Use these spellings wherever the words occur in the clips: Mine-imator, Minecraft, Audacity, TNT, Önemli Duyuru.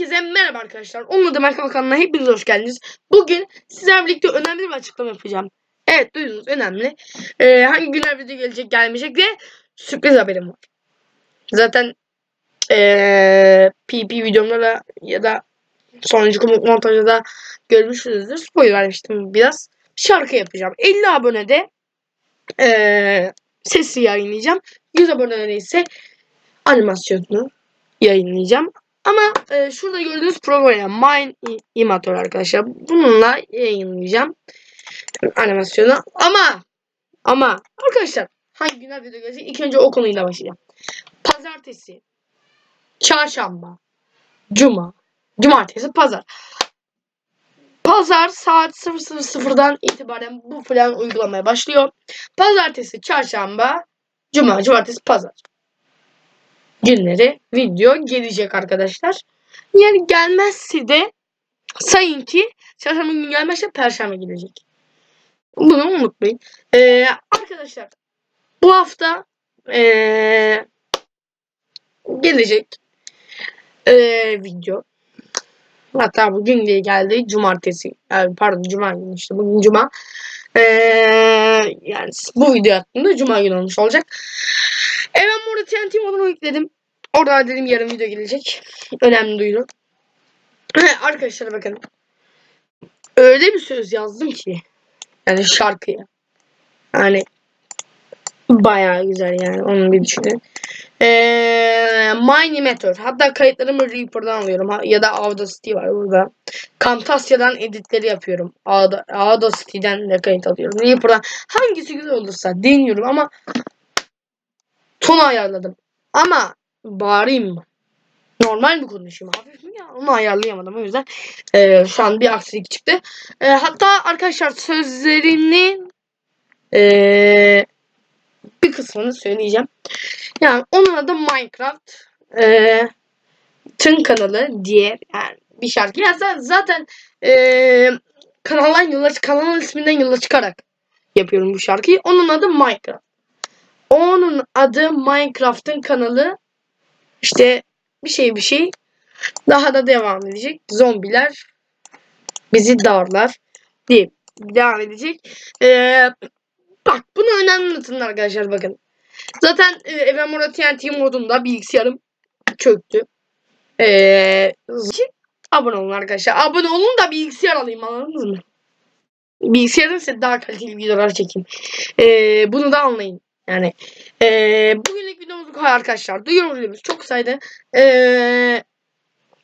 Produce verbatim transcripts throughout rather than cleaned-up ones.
Herkese merhaba arkadaşlar. Onunla da Minecraft kanalına hepiniz hoş geldiniz. Bugün sizlerle birlikte önemli bir açıklama yapacağım. Evet, duydunuz, önemli. Ee, hangi günler video gelecek gelmeyecek diye sürpriz haberim var. Zaten ee, P P videomda da ya da sonraki montajda da görmüşsünüzdür. Spoiler vermiştim biraz. Şarkı yapacağım. elli abonede ee, sesi yayınlayacağım. yüz abonede ise animasyonunu yayınlayacağım. Ama e, şurada gördüğünüz program Mine-imator arkadaşlar. Bununla yayınlayacağım animasyonu. Ama ama arkadaşlar hangi günler video gelecek? İlk önce o konuyla başlayacağım. Pazartesi, çarşamba, cuma, cumartesi, pazar. Pazar saat sıfır sıfır sıfırdan itibaren bu plan uygulamaya başlıyor. Pazartesi, çarşamba, cuma, cumartesi, pazar günleri video gelecek arkadaşlar. Yani gelmezse de sayın ki çarşamba günü gelmezse perşembe gelecek. Bunu unutmayın. Ee, arkadaşlar bu hafta ee, gelecek ee, video. Hatta bugün diye geldi. Cumartesi. Yani pardon, cuma günü işte. Bugün cuma. Ee, yani bu video hakkında cuma günü olmuş olacak. E ben burada T N T modunu yükledim. Orada dedim yarın video gelecek. Önemli duyuru. Arkadaşlar bakın. Öyle bir söz yazdım ki. Yani şarkıya. Yani bayağı güzel yani. Onun bir düşünün. Ee, Mine-imator. Hatta kayıtlarımı Reaper'dan alıyorum. Ya da Audacity var burada. Camtasia'dan editleri yapıyorum. Audacity'den de kayıt alıyorum. Reaper'dan. Hangisi güzel olursa deniyorum ama tonu ayarladım. Ama bağırayım mı? Normal mi konuşayım? Hafif mi ya? Onu ayarlayamadım. O yüzden e, şu an bir aksilik çıktı. E, hatta arkadaşlar sözlerini e, bir kısmını söyleyeceğim. Yani onun adı Minecraft e, tın kanalı diye yani bir şarkı. Ya zaten, zaten e, kanaldan yola, kanalın isminden yola çıkarak yapıyorum bu şarkıyı. Onun adı Minecraft. Onun adı Minecraft'ın kanalı işte bir şey bir şey daha da devam edecek. Zombiler bizi darlar diye devam edecek. Ee, bak bunu önemli unutun arkadaşlar bakın. Zaten Önemli T N T modunda bilgisayarım çöktü. Ee, abone olun arkadaşlar. Abone olun da bilgisayar alayım, anladınız mı? Bilgisayarım size daha kaliteli videolar çekeyim. Ee, bunu da anlayın. Yani ee, bugünlük videomuz bu arkadaşlar. Duyurumuz çok sayıda. Ee,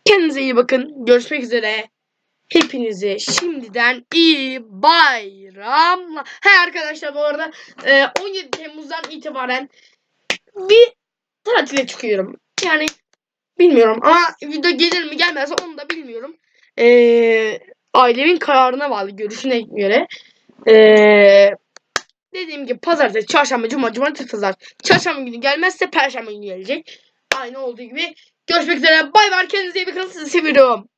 kendinize iyi bakın. Görüşmek üzere. Hepinize şimdiden iyi bayramlar. He arkadaşlar bu arada e, on yedi Temmuz'dan itibaren bir tatile çıkıyorum. Yani bilmiyorum ama video gelir mi gelmezse onu da bilmiyorum. Ee, ailemin kararına bağlı, görüşüne göre. Eee Dediğim gibi pazartesi, çarşamba, cuma, cumartesi, pazar. Çarşamba günü gelmezse perşembe günü gelecek. Aynı olduğu gibi. Görüşmek üzere. Bay bay. Kendinize iyi bakın. Sizi seviyorum.